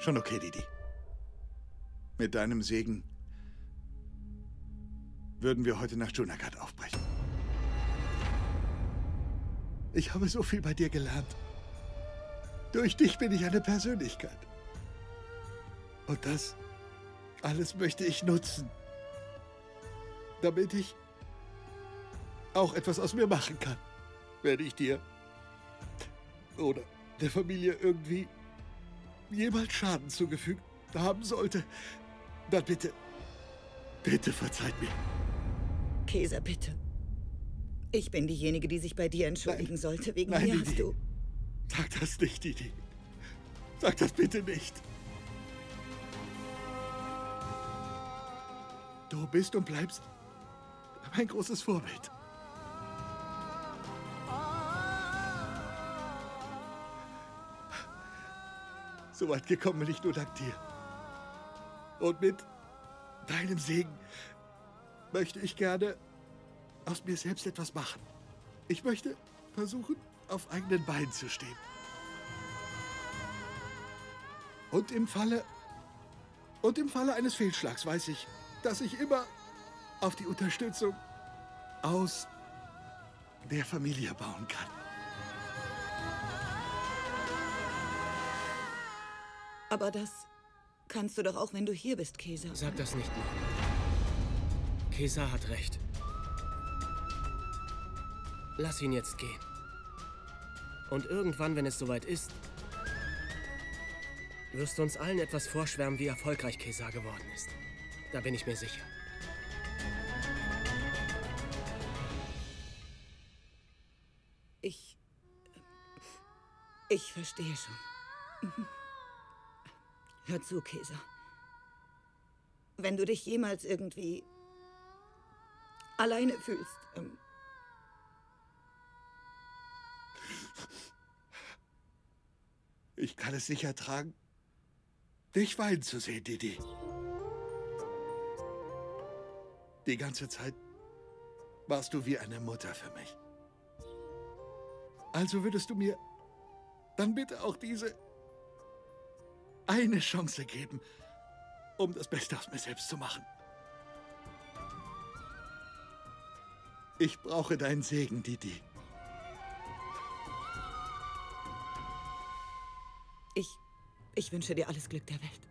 Schon okay, Didi. Mit deinem Segen würden wir heute nach Junagadh aufbrechen. Ich habe so viel bei dir gelernt. Durch dich bin ich eine Persönlichkeit. Und das alles möchte ich nutzen, damit ich auch etwas aus mir machen kann, wenn ich dir oder der Familie irgendwie jemals Schaden zugefügt haben sollte. Dann bitte, bitte verzeiht mir. Kesar, bitte. Ich bin diejenige, die sich bei dir entschuldigen sollte. Wegen mir hast du... Sag das nicht, Didi. Sag das bitte nicht. Du bist und bleibst mein großes Vorbild. So weit gekommen bin ich nur dank dir. Und mit deinem Segen möchte ich gerne aus mir selbst etwas machen. Ich möchte versuchen, auf eigenen Beinen zu stehen. Und im Falle eines Fehlschlags weiß ich, dass ich immer auf die Unterstützung aus der Familie bauen kann. Aber das kannst du doch auch, wenn du hier bist, Kesar. Sag das nicht mehr. Kesar hat recht. Lass ihn jetzt gehen. Und irgendwann, wenn es soweit ist, wirst du uns allen etwas vorschwärmen, wie erfolgreich Kesar geworden ist. Da bin ich mir sicher. Ich verstehe schon. Hör zu, Kesar. Wenn du dich jemals irgendwie alleine fühlst, ich kann es nicht ertragen, dich weinen zu sehen, Didi. Die ganze Zeit warst du wie eine Mutter für mich. Also würdest du mir dann bitte auch diese eine Chance geben, um das Beste aus mir selbst zu machen. Ich brauche deinen Segen, Didi. Ich wünsche dir alles Glück der Welt.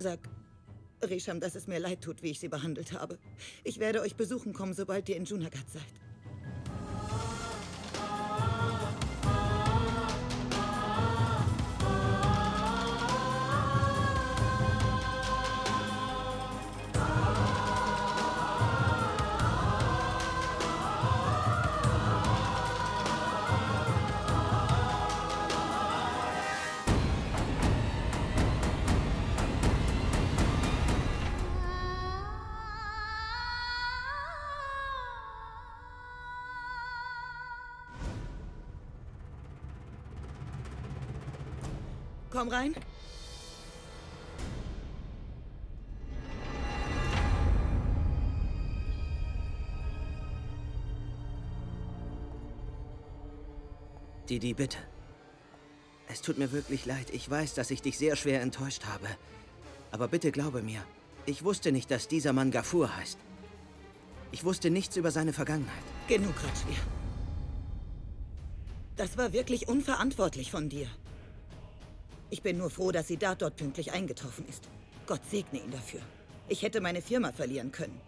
Sag Resham, dass es mir leid tut, wie ich sie behandelt habe. Ich werde euch besuchen kommen, sobald ihr in Junagadh seid. Komm rein. Didi, bitte. Es tut mir wirklich leid. Ich weiß, dass ich dich sehr schwer enttäuscht habe. Aber bitte glaube mir, ich wusste nicht, dass dieser Mann Ghafur heißt. Ich wusste nichts über seine Vergangenheit. Genug, Rutschki. Das war wirklich unverantwortlich von dir. Ich bin nur froh, dass Siddharth dort pünktlich eingetroffen ist. Gott segne ihn dafür. Ich hätte meine Firma verlieren können.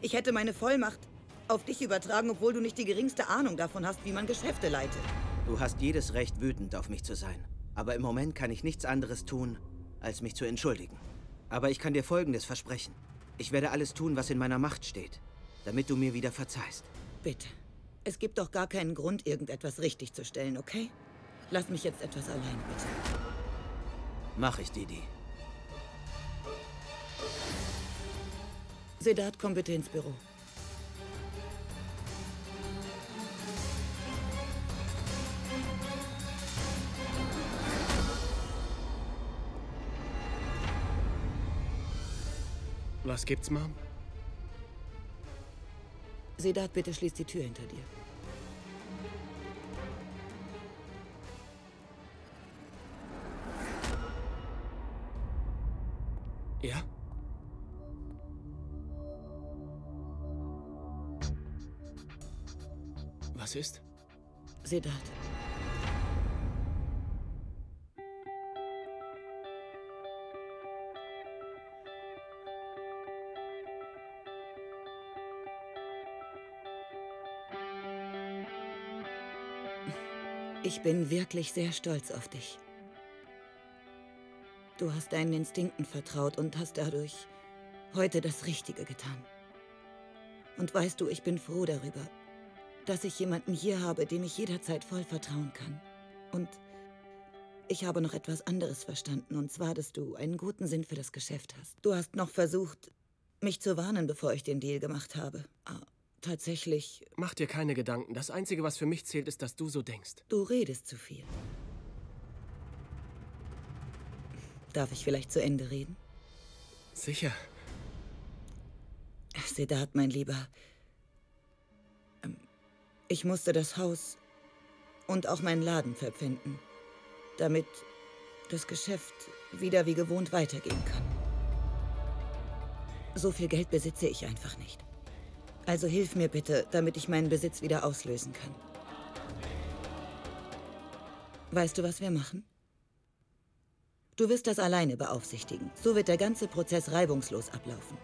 Ich hätte meine Vollmacht auf dich übertragen, obwohl du nicht die geringste Ahnung davon hast, wie man Geschäfte leitet. Du hast jedes Recht, wütend auf mich zu sein. Aber im Moment kann ich nichts anderes tun, als mich zu entschuldigen. Aber ich kann dir Folgendes versprechen. Ich werde alles tun, was in meiner Macht steht, damit du mir wieder verzeihst. Bitte. Es gibt doch gar keinen Grund, irgendetwas richtigzustellen, okay? Lass mich jetzt etwas allein, bitte. Mach ich, Didi. Sedat, komm bitte ins Büro. Was gibt's, Mom? Sedat, bitte schließ die Tür hinter dir. Ja? Was ist? Sedat. Ich bin wirklich sehr stolz auf dich. Du hast deinen Instinkten vertraut und hast dadurch heute das Richtige getan. Und weißt du, ich bin froh darüber, dass ich jemanden hier habe, dem ich jederzeit voll vertrauen kann. Und ich habe noch etwas anderes verstanden, und zwar, dass du einen guten Sinn für das Geschäft hast. Du hast noch versucht, mich zu warnen, bevor ich den Deal gemacht habe. Tatsächlich... Mach dir keine Gedanken. Das Einzige, was für mich zählt, ist, dass du so denkst. Du redest zu viel. Darf ich vielleicht zu Ende reden? Sicher. Sedat, mein Lieber. Ich musste das Haus und auch meinen Laden verpfänden, damit das Geschäft wieder wie gewohnt weitergehen kann. So viel Geld besitze ich einfach nicht. Also hilf mir bitte, damit ich meinen Besitz wieder auslösen kann. Weißt du, was wir machen? Du wirst das alleine beaufsichtigen. So wird der ganze Prozess reibungslos ablaufen.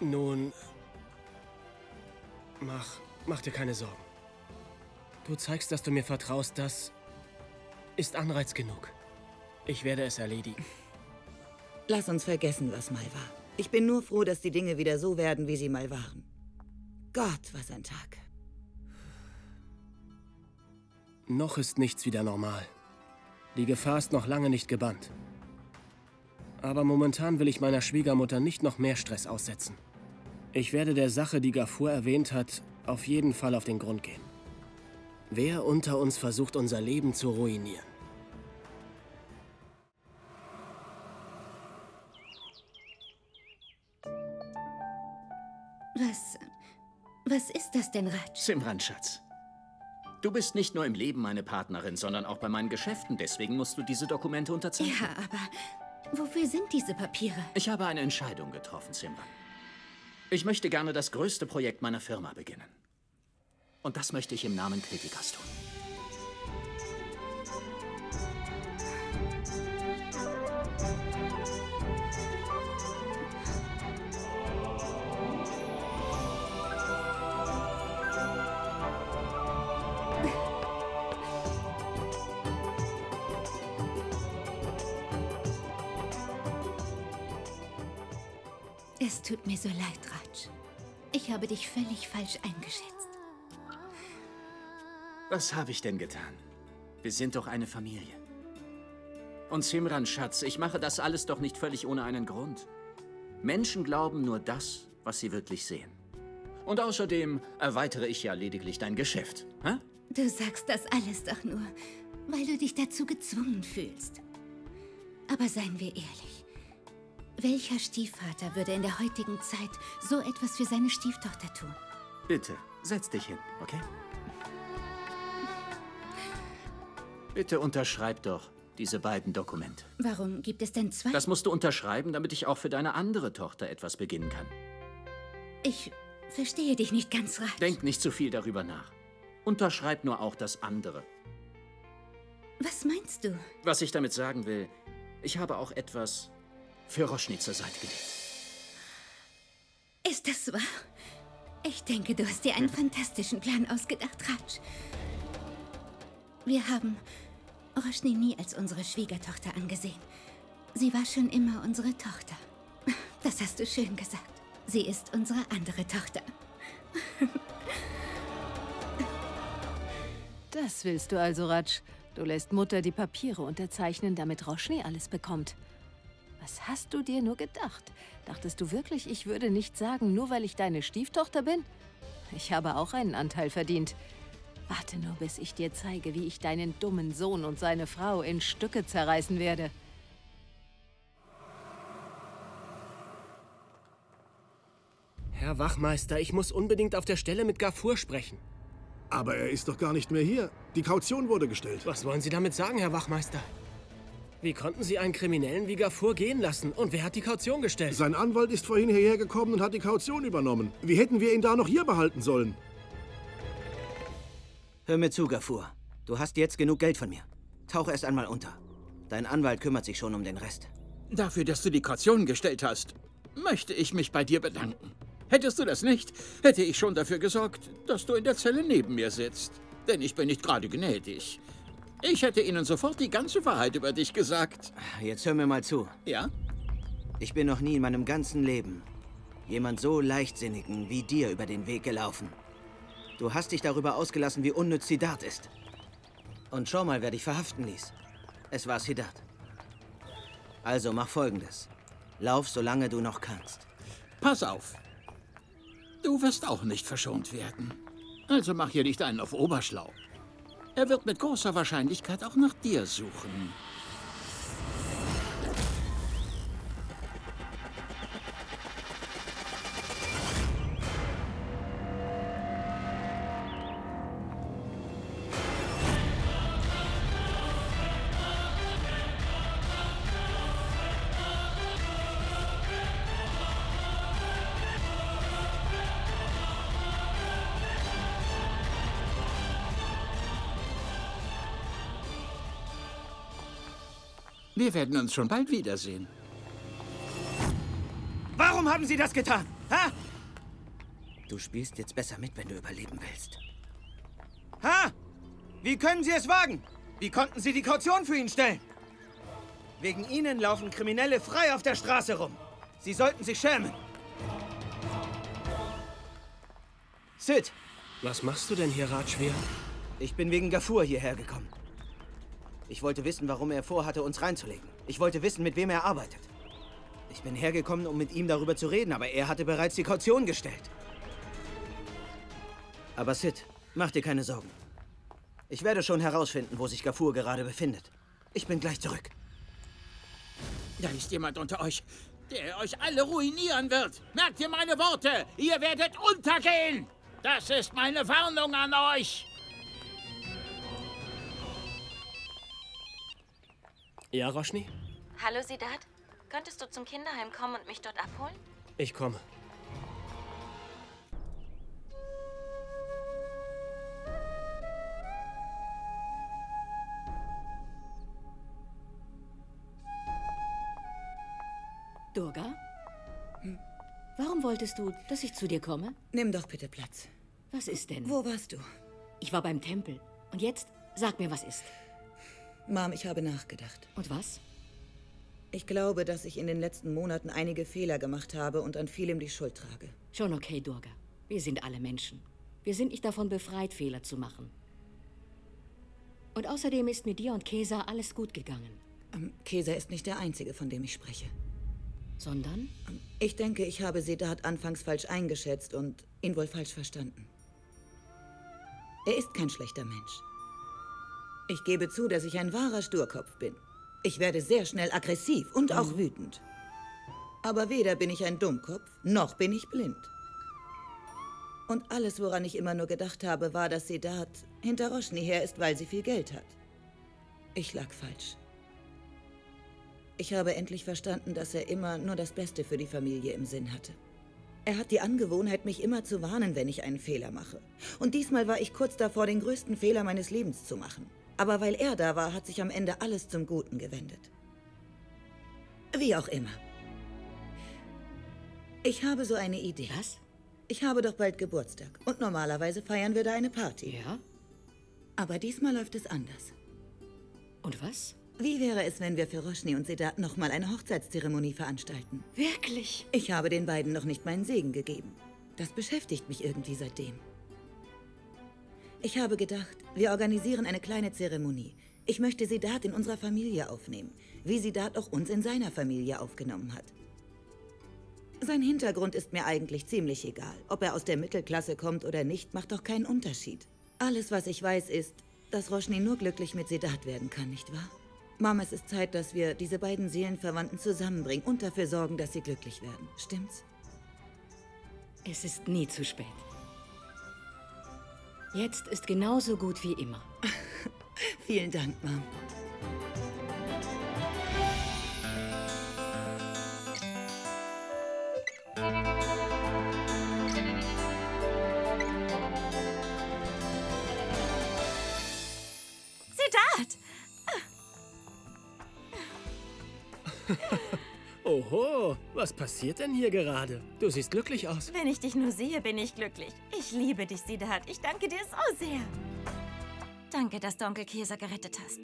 Nun, mach dir keine Sorgen. Du zeigst, dass du mir vertraust, das ist Anreiz genug. Ich werde es erledigen. Lass uns vergessen, was mal war. Ich bin nur froh, dass die Dinge wieder so werden, wie sie mal waren. Gott, was ein Tag. Noch ist nichts wieder normal. Die Gefahr ist noch lange nicht gebannt. Aber momentan will ich meiner Schwiegermutter nicht noch mehr Stress aussetzen. Ich werde der Sache, die Ghafur erwähnt hat, auf jeden Fall auf den Grund gehen. Wer unter uns versucht, unser Leben zu ruinieren? Was ist das denn, Raj? Simran, Schatz. Du bist nicht nur im Leben meine Partnerin, sondern auch bei meinen Geschäften. Deswegen musst du diese Dokumente unterzeichnen. Ja, aber wofür sind diese Papiere? Ich habe eine Entscheidung getroffen, Simran. Ich möchte gerne das größte Projekt meiner Firma beginnen. Und das möchte ich im Namen Kritikas tun. Es tut mir so leid, Raj. Ich habe dich völlig falsch eingeschätzt. Was habe ich denn getan? Wir sind doch eine Familie. Und Simran, Schatz, ich mache das alles doch nicht völlig ohne einen Grund. Menschen glauben nur das, was sie wirklich sehen. Und außerdem erweitere ich ja lediglich dein Geschäft. Hä? Du sagst das alles doch nur, weil du dich dazu gezwungen fühlst. Aber seien wir ehrlich. Welcher Stiefvater würde in der heutigen Zeit so etwas für seine Stieftochter tun? Bitte, setz dich hin, okay? Bitte unterschreib doch diese beiden Dokumente. Warum gibt es denn zwei? Das musst du unterschreiben, damit ich auch für deine andere Tochter etwas beginnen kann. Ich verstehe dich nicht ganz, Raj. Denk nicht zu viel darüber nach. Unterschreib nur auch das andere. Was meinst du? Was ich damit sagen will, ich habe auch etwas... für Roshni zur Seite gelegt. Ist das wahr? Ich denke, du hast dir einen fantastischen Plan ausgedacht, Raj. Wir haben Roshni nie als unsere Schwiegertochter angesehen. Sie war schon immer unsere Tochter. Das hast du schön gesagt. Sie ist unsere andere Tochter. Das willst du also, Raj. Du lässt Mutter die Papiere unterzeichnen, damit Roshni alles bekommt. Was hast du dir nur gedacht? Dachtest du wirklich, ich würde nichts sagen, nur weil ich deine Stieftochter bin? Ich habe auch einen Anteil verdient. Warte nur, bis ich dir zeige, wie ich deinen dummen Sohn und seine Frau in Stücke zerreißen werde. Herr Wachmeister, ich muss unbedingt auf der Stelle mit Ghafur sprechen. Aber er ist doch gar nicht mehr hier. Die Kaution wurde gestellt. Was wollen Sie damit sagen, Herr Wachmeister? Wie konnten Sie einen Kriminellen wie Ghafur gehen lassen? Und wer hat die Kaution gestellt? Sein Anwalt ist vorhin hierher gekommen und hat die Kaution übernommen. Wie hätten wir ihn da noch hier behalten sollen? Hör mir zu, Ghafur. Du hast jetzt genug Geld von mir. Tauch erst einmal unter. Dein Anwalt kümmert sich schon um den Rest. Dafür, dass du die Kaution gestellt hast, möchte ich mich bei dir bedanken. Hättest du das nicht, hätte ich schon dafür gesorgt, dass du in der Zelle neben mir sitzt. Denn ich bin nicht gerade gnädig. Ich hätte ihnen sofort die ganze Wahrheit über dich gesagt. Jetzt hör mir mal zu. Ja? Ich bin noch nie in meinem ganzen Leben jemand so Leichtsinnigen wie dir über den Weg gelaufen. Du hast dich darüber ausgelassen, wie unnütz Siddharth ist. Und schau mal, wer dich verhaften ließ. Es war Siddharth. Also mach Folgendes. Lauf, solange du noch kannst. Pass auf. Du wirst auch nicht verschont werden. Also mach hier nicht einen auf oberschlau. Er wird mit großer Wahrscheinlichkeit auch nach dir suchen. Wir werden uns schon bald wiedersehen. Warum haben Sie das getan? Ha? Du spielst jetzt besser mit, wenn du überleben willst. Ha! Wie können Sie es wagen? Wie konnten Sie die Kaution für ihn stellen? Wegen Ihnen laufen Kriminelle frei auf der Straße rum. Sie sollten sich schämen. Sid! Was machst du denn hier, Rajveer? Ich bin wegen Ghafur hierher gekommen. Ich wollte wissen, warum er vorhatte, uns reinzulegen. Ich wollte wissen, mit wem er arbeitet. Ich bin hergekommen, um mit ihm darüber zu reden, aber er hatte bereits die Kaution gestellt. Aber Sid, mach dir keine Sorgen. Ich werde schon herausfinden, wo sich Ghafur gerade befindet. Ich bin gleich zurück. Da ist jemand unter euch, der euch alle ruinieren wird. Merkt ihr meine Worte? Ihr werdet untergehen! Das ist meine Warnung an euch! Ja, Roshni? Hallo, Siddharth. Könntest du zum Kinderheim kommen und mich dort abholen? Ich komme. Durga? Hm? Warum wolltest du, dass ich zu dir komme? Nimm doch bitte Platz. Was ist denn? Wo warst du? Ich war beim Tempel. Und jetzt? Sag mir, was ist. Mom, ich habe nachgedacht. Und was? Ich glaube, dass ich in den letzten Monaten einige Fehler gemacht habe und an vielem die Schuld trage. Schon okay, Durga. Wir sind alle Menschen. Wir sind nicht davon befreit, Fehler zu machen. Und außerdem ist mit dir und Kesar alles gut gegangen. Kesar ist nicht der Einzige, von dem ich spreche. Sondern? Ich denke, ich habe Siddharth anfangs falsch eingeschätzt und ihn wohl falsch verstanden. Er ist kein schlechter Mensch. Ich gebe zu, dass ich ein wahrer Sturkopf bin. Ich werde sehr schnell aggressiv und auch wütend. Aber weder bin ich ein Dummkopf, noch bin ich blind. Und alles, woran ich immer nur gedacht habe, war, dass Siddharth hinter Roshni her ist, weil sie viel Geld hat. Ich lag falsch. Ich habe endlich verstanden, dass er immer nur das Beste für die Familie im Sinn hatte. Er hat die Angewohnheit, mich immer zu warnen, wenn ich einen Fehler mache. Und diesmal war ich kurz davor, den größten Fehler meines Lebens zu machen. Aber weil er da war, hat sich am Ende alles zum Guten gewendet. Wie auch immer. Ich habe so eine Idee. Was? Ich habe doch bald Geburtstag. Und normalerweise feiern wir da eine Party. Ja? Aber diesmal läuft es anders. Und was? Wie wäre es, wenn wir für Roshni und Siddharth nochmal eine Hochzeitszeremonie veranstalten? Wirklich? Ich habe den beiden noch nicht meinen Segen gegeben. Das beschäftigt mich irgendwie seitdem. Ich habe gedacht, wir organisieren eine kleine Zeremonie. Ich möchte Siddharth in unserer Familie aufnehmen, wie Siddharth auch uns in seiner Familie aufgenommen hat. Sein Hintergrund ist mir eigentlich ziemlich egal. Ob er aus der Mittelklasse kommt oder nicht, macht doch keinen Unterschied. Alles, was ich weiß, ist, dass Roshni nur glücklich mit Siddharth werden kann, nicht wahr? Mom, es ist Zeit, dass wir diese beiden Seelenverwandten zusammenbringen und dafür sorgen, dass sie glücklich werden. Stimmt's? Es ist nie zu spät. Jetzt ist genauso gut wie immer. Vielen Dank, Mom. Oho, was passiert denn hier gerade? Du siehst glücklich aus. Wenn ich dich nur sehe, bin ich glücklich. Ich liebe dich, Siddharth. Ich danke dir so sehr. Danke, dass du Onkel Kesar gerettet hast.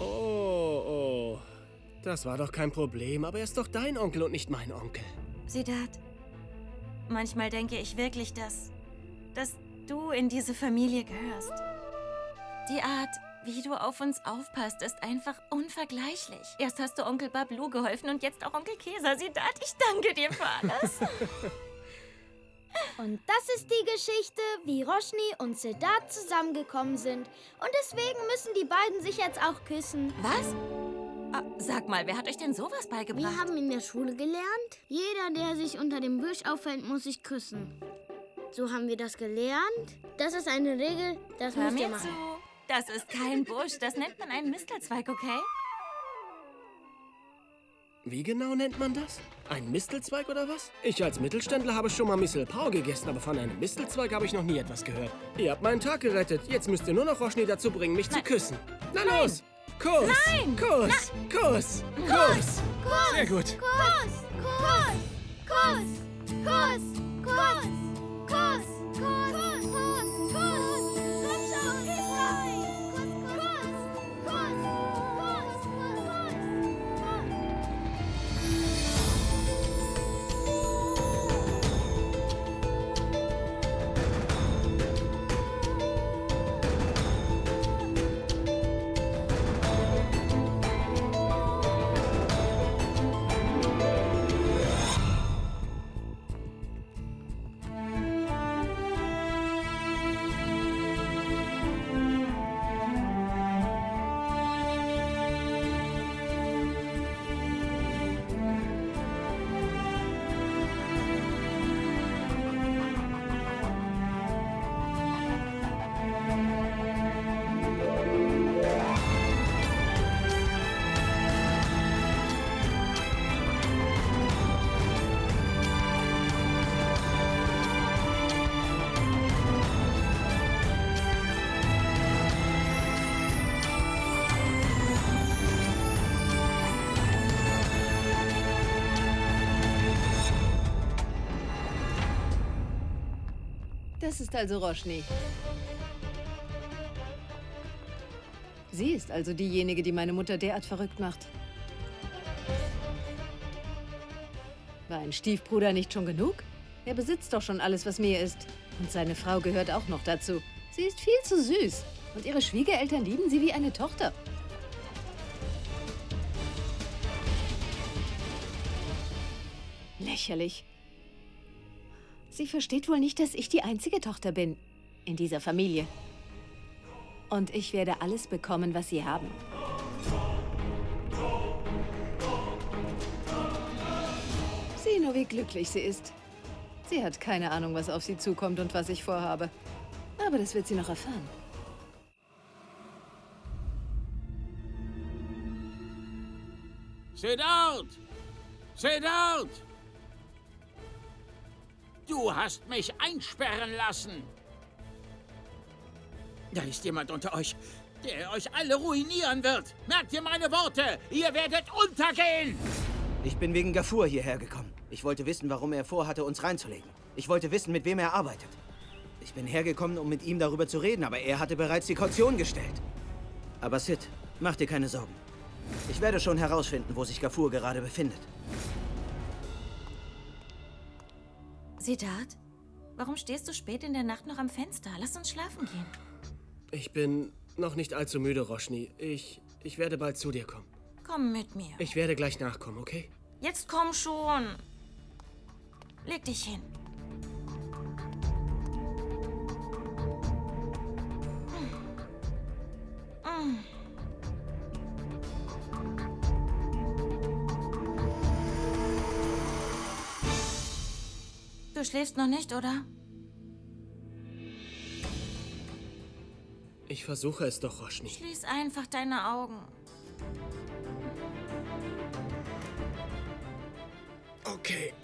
Oh, oh. Das war doch kein Problem, aber er ist doch dein Onkel und nicht mein Onkel. Siddharth, manchmal denke ich wirklich, dass du in diese Familie gehörst. Die Art, wie du auf uns aufpasst, ist einfach unvergleichlich. Erst hast du Onkel Bablu geholfen und jetzt auch Onkel Kesar. Siddharth, ich danke dir für alles. Und das ist die Geschichte, wie Roshni und Siddharth zusammengekommen sind. Und deswegen müssen die beiden sich jetzt auch küssen. Was? Sag mal, wer hat euch denn sowas beigebracht? Wir haben in der Schule gelernt, jeder, der sich unter dem Busch auffällt, muss sich küssen. So haben wir das gelernt. Das ist eine Regel, das müsst ihr machen. Das ist kein Busch, das nennt man einen Mistelzweig, okay? Wie genau nennt man das? Ein Mistelzweig oder was? Ich als Mittelständler habe schon mal Mistelpau gegessen, aber von einem Mistelzweig habe ich noch nie etwas gehört. Ihr habt meinen Tag gerettet. Jetzt müsst ihr nur noch Roshni dazu bringen, mich zu küssen. Na los! Kuss! Nein! Kuss! Nein! Kuss! Kuss! Kuss! Kuss! Sehr gut! Kuss! Kuss! Kuss! Kuss! Kuss! Kuss! Kuss! Kuss! Kuss! Komm schon, küss rein! Kuss! Kuss! Kuss! Das ist also Roshni. Sie ist also diejenige, die meine Mutter derart verrückt macht. War ein Stiefbruder nicht schon genug? Er besitzt doch schon alles, was mir ist. Und seine Frau gehört auch noch dazu. Sie ist viel zu süß. Und ihre Schwiegereltern lieben sie wie eine Tochter. Lächerlich. Sie versteht wohl nicht, dass ich die einzige Tochter bin in dieser Familie. Und ich werde alles bekommen, was sie haben. Sieh nur, wie glücklich sie ist. Sie hat keine Ahnung, was auf sie zukommt und was ich vorhabe. Aber das wird sie noch erfahren. Siddharth! Siddharth! Du hast mich einsperren lassen. Da ist jemand unter euch, der euch alle ruinieren wird. Merkt ihr meine Worte? Ihr werdet untergehen! Ich bin wegen Ghafur hierher gekommen. Ich wollte wissen, warum er vorhatte, uns reinzulegen. Ich wollte wissen, mit wem er arbeitet. Ich bin hergekommen, um mit ihm darüber zu reden, aber er hatte bereits die Kaution gestellt. Aber Sid, mach dir keine Sorgen. Ich werde schon herausfinden, wo sich Ghafur gerade befindet. Siddharth, warum stehst du spät in der Nacht noch am Fenster? Lass uns schlafen gehen. Ich bin noch nicht allzu müde, Roshni. Ich werde bald zu dir kommen. Komm mit mir. Ich werde gleich nachkommen, okay? Jetzt komm schon. Leg dich hin. Du schläfst noch nicht, oder? Ich versuche es doch, Roshni. Schließ einfach deine Augen. Okay.